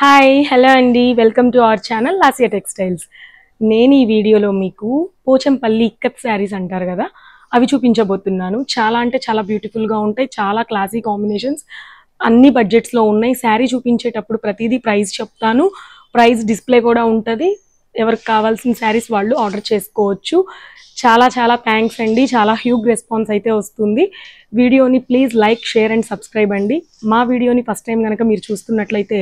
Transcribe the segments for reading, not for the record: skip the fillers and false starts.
Hi hello అండి, welcome to our channel Lasya textiles. నేను ఈ వీడియోలో మీకు పోచంపల్లి ఇక్కత్ శారీస్ అంటారు కదా, అవి చూపించబోతున్నాను. చాలా అంటే చాలా బ్యూటిఫుల్గా ఉంటాయి, చాలా క్లాసీ కాంబినేషన్స్, అన్ని బడ్జెట్స్లో ఉన్నాయి. శారీ చూపించేటప్పుడు ప్రతిదీ ప్రైస్ చెప్తాను, ప్రైస్ డిస్ప్లే కూడా ఉంటుంది. ఎవరికి కావాల్సిన శారీస్ వాళ్ళు ఆర్డర్ చేసుకోవచ్చు. చాలా చాలా థ్యాంక్స్ అండి, చాలా హ్యూజ్ రెస్పాన్స్ అయితే వస్తుంది. వీడియోని please like, share and subscribe అండి. మా వీడియోని ఫస్ట్ టైం కనుక మీరు చూస్తున్నట్లయితే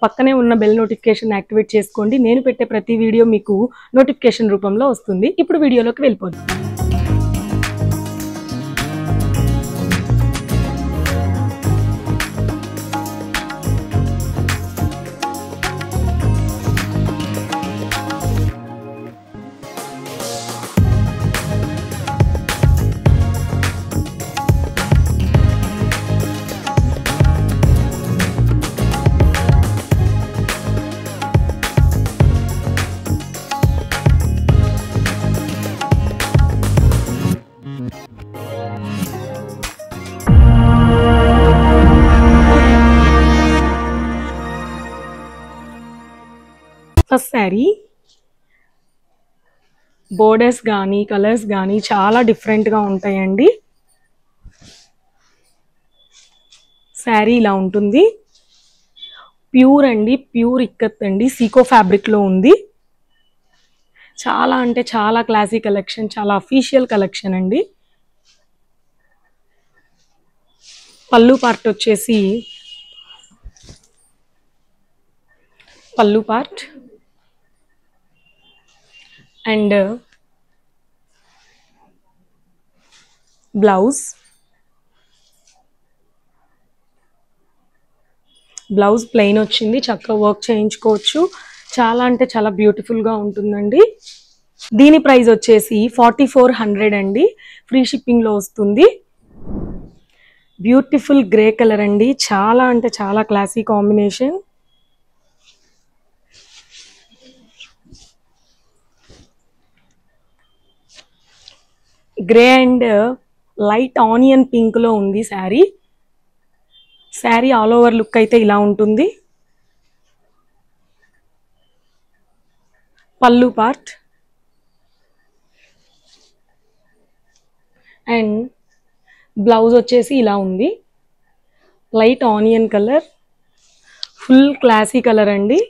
పక్కనే ఉన్న బెల్ నోటిఫికేషన్ యాక్టివేట్ చేసుకోండి. నేను పెట్టే ప్రతి వీడియో మీకు నోటిఫికేషన్ రూపంలో వస్తుంది. ఇప్పుడు వీడియోలోకి వెళ్ళిపోదాం. ఫస్ట్ శారీ బోర్డర్స్ కానీ కలర్స్ కానీ చాలా డిఫరెంట్గా ఉంటాయండి. శారీ ఇలా ఉంటుంది, ప్యూర్ అండి, ప్యూర్ ఇక్కత్ అండి, సీకో ఫ్యాబ్రిక్లో ఉంది. చాలా అంటే చాలా క్లాసీ కలెక్షన్, చాలా అఫీషియల్ కలెక్షన్ అండి. పళ్ళు పార్ట్ వచ్చేసి పళ్ళు పార్ట్ అండ్ బ్లౌజ్ ప్లెయిన్ వచ్చింది. చక్కగా వర్క్ చేయించుకోవచ్చు, చాలా అంటే చాలా బ్యూటిఫుల్గా ఉంటుందండి. దీని ప్రైస్ వచ్చేసి 4400 అండి, ఫ్రీ షిప్పింగ్లో వస్తుంది. బ్యూటిఫుల్ గ్రే కలర్ అండి, చాలా అంటే చాలా classy combination. Grey and light onion పింక్లో ఉంది sari. Sari all over look అయితే ఇలా ఉంటుంది. పళ్ళు పార్ట్ అండ్ బ్లౌజ్ వచ్చేసి ఇలా ఉంది, light onion colour, full classy colour అండి.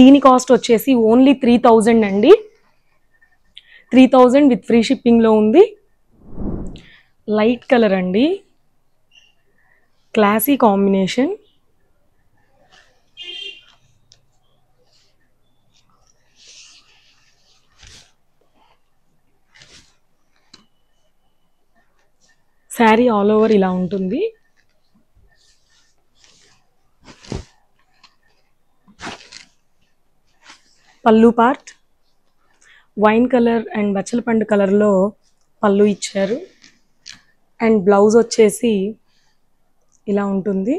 దీని కాస్ట్ వచ్చేసి ఓన్లీ 3000 అండి, 3000 విత్ ఫ్రీ షిప్పింగ్లో ఉంది. లైట్ కలర్ అండి, classy combination. Sari all over ఇలా ఉంటుంది. పళ్ళు పార్ట్ వైన్ కలర్ అండ్ బచ్చలపండు కలర్లో పళ్ళు ఇచ్చారు. అండ్ బ్లౌజ్ వచ్చేసి ఇలా ఉంటుంది.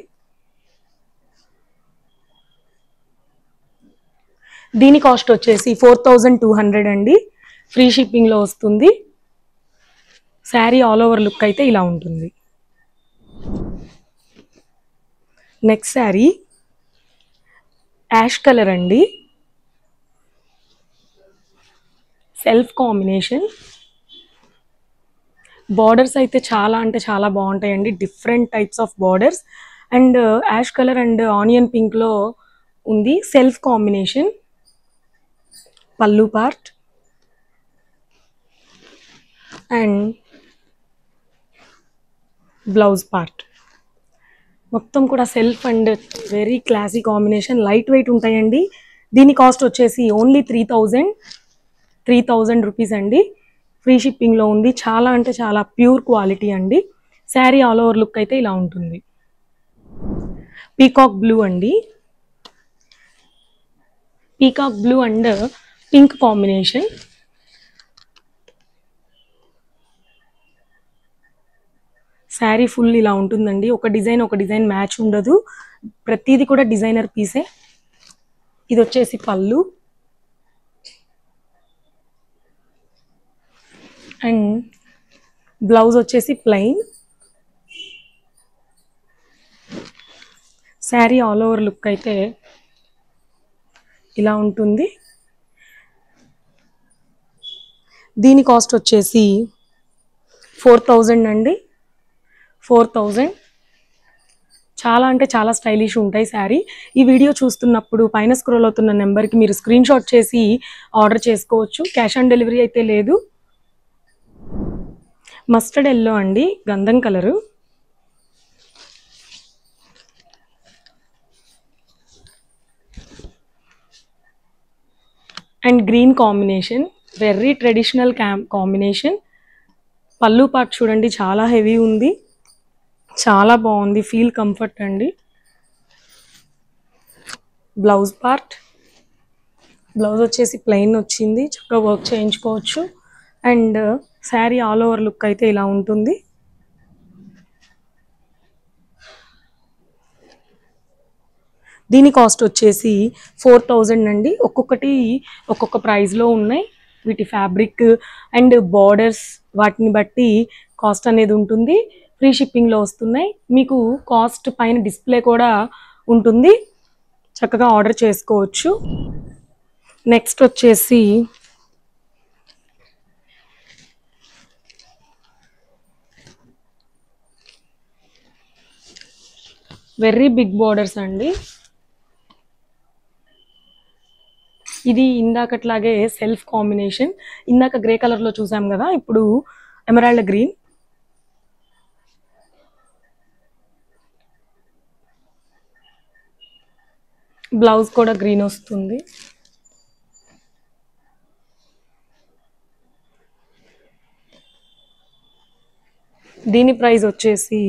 దీని కాస్ట్ వచ్చేసి 4200 అండి, ఫ్రీ షిప్పింగ్లో వస్తుంది. శారీ ఆల్ ఓవర్ లుక్ అయితే ఇలా ఉంటుంది. నెక్స్ట్ శారీ యాష్ కలర్ అండి, సెల్ఫ్ కాంబినేషన్. బార్డర్స్ అయితే చాలా అంటే చాలా బాగుంటాయండి, different types of borders. And ash colour and onion పింక్లో ఉంది, సెల్ఫ్ కాంబినేషన్. పళ్ళు పార్ట్ అండ్ బ్లౌజ్ పార్ట్ మొత్తం కూడా self and very classy combination, light weight ఉంటాయండి. దీని కాస్ట్ వచ్చేసి ఓన్లీ 3000 రూపీస్ అండి, ఫ్రీ షిప్పింగ్లో ఉంది. చాలా అంటే చాలా ప్యూర్ క్వాలిటీ అండి. శారీ ఆల్ ఓవర్ లుక్ అయితే ఇలా ఉంటుంది. పీకాక్ బ్లూ అండి, peacock blue and pink combination. Sari full ఇలా ఉంటుందండి, ఒక డిజైన్ మ్యాచ్ ఉండదు, ప్రతిదీ కూడా డిజైనర్ పీసే. ఇది వచ్చేసి పళ్ళు అండ్ బ్లౌజ్ వచ్చేసి plain. Sari all over look అయితే ఇలా ఉంటుంది. దీని కాస్ట్ వచ్చేసి 4000 అండి, 4000. చాలా అంటే చాలా స్టైలిష్ ఉంటాయి శారీ. ఈ వీడియో చూస్తున్నప్పుడు పైన స్క్రోల్ అవుతున్న నెంబర్కి మీరు స్క్రీన్ షాట్ చేసి ఆర్డర్ చేసుకోవచ్చు. క్యాష్ ఆన్ డెలివరీ అయితే లేదు. మస్టర్డ్ ఎల్లో అండి, గంధం colour. And green combination, very traditional combination. పళ్ళు పార్ట్ చూడండి, చాలా హెవీ ఉంది, చాలా బాగుంది, ఫీల్ కంఫర్ట్ అండి. బ్లౌజ్ పార్ట్, బ్లౌజ్ వచ్చేసి ప్లెయిన్ వచ్చింది, చక్కగా వర్క్ చేయించుకోవచ్చు. And sari all over look అయితే ఇలా ఉంటుంది. దీని కాస్ట్ వచ్చేసి 4000 అండి. ఒక్కొక్కటి ఒక్కొక్క ప్రైస్లో ఉన్నాయి. వీటి ఫ్యాబ్రిక్ అండ్ బార్డర్స్ వాటిని బట్టి కాస్ట్ అనేది ఉంటుంది. ఫ్రీ షిప్పింగ్లో వస్తున్నాయి. మీకు కాస్ట్ పైన డిస్ప్లే కూడా ఉంటుంది, చక్కగా ఆర్డర్ చేసుకోవచ్చు. నెక్స్ట్ వచ్చేసి వెరీ బిగ్ బార్డర్స్ అండి. ఇది ఇందాకట్లాగే సెల్ఫ్ కాంబినేషన్. ఇందాక గ్రే కలర్లో చూసాం కదా, ఇప్పుడు ఎమరాల్డ్ గ్రీన్. బ్లౌజ్ కూడా గ్రీన్ వస్తుంది. దీని ప్రైస్ వచ్చేసి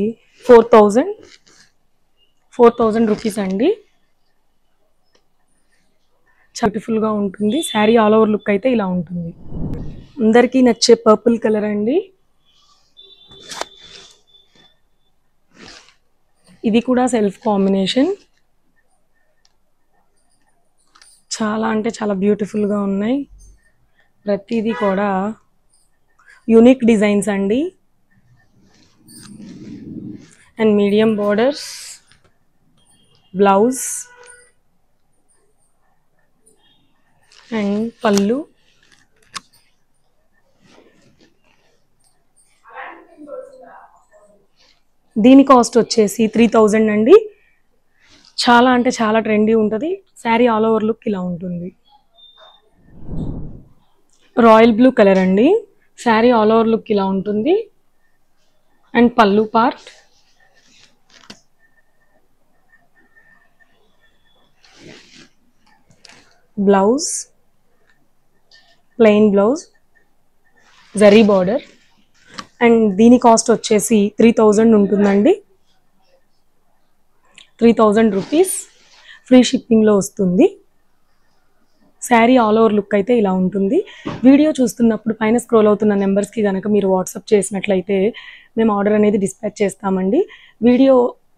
4000 రూపీస్ అండి. బ్యూటిఫుల్గా ఉంటుంది. శారీ ఆల్ ఓవర్ లుక్ అయితే ఇలా ఉంటుంది. అందరికీ నచ్చే పర్పుల్ కలర్ అండి. ఇది కూడా సెల్ఫ్ కాంబినేషన్. చాలా అంటే చాలా బ్యూటిఫుల్గా ఉన్నాయి. ప్రతిదీ కూడా యూనిక్ డిజైన్స్ అండి. And medium borders, blouse and పళ్ళు. దీని కాస్ట్ వచ్చేసి 3000 అండి. చాలా అంటే చాలా ట్రెండీ ఉంటుంది. శారీ ఆల్ ఓవర్ లుక్ ఇలా ఉంటుంది. రాయల్ బ్లూ కలర్ అండి. శారీ ఆల్ ఓవర్ లుక్ ఇలా ఉంటుంది. అండ్ పళ్ళు part, blouse plain blouse, zari border. And దీని కాస్ట్ వచ్చేసి 3000 ఉంటుందండి, 3000 రూపీస్. ఫ్రీ షిప్పింగ్లో వస్తుంది. శారీ ఆల్ ఓవర్ లుక్ అయితే ఇలా ఉంటుంది. వీడియో చూస్తున్నప్పుడు పైన స్క్రోల్ అవుతున్న నెంబర్స్కి కనుక మీరు వాట్సాప్ చేసినట్లయితే మేము ఆర్డర్ అనేది డిస్పాచ్ చేస్తామండి. వీడియో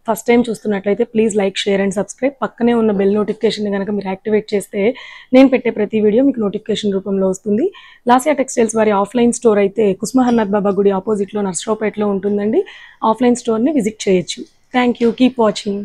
ఫస్ట్ టైం చూస్తున్నట్లయితే please like, share and subscribe. పక్కనే ఉన్న బెల్ నోటిఫికేషన్ కనుక మీరు యాక్టివేట్ చేస్తే నేను పెట్టే ప్రతి వీడియో మీకు నోటిఫికేషన్ రూపంలో వస్తుంది. లాస్యా టెక్స్టైల్స్ వారి ఆఫ్లైన్ స్టోర్ అయితే కుస్మహర్నాథ్ బాబా గుడి ఆపోజిట్లో నర్సరావుపేటలో ఉంటుందండి. ఆఫ్లైన్ స్టోర్ని విజిట్ చేయొచ్చు. Thank you. Keep watching.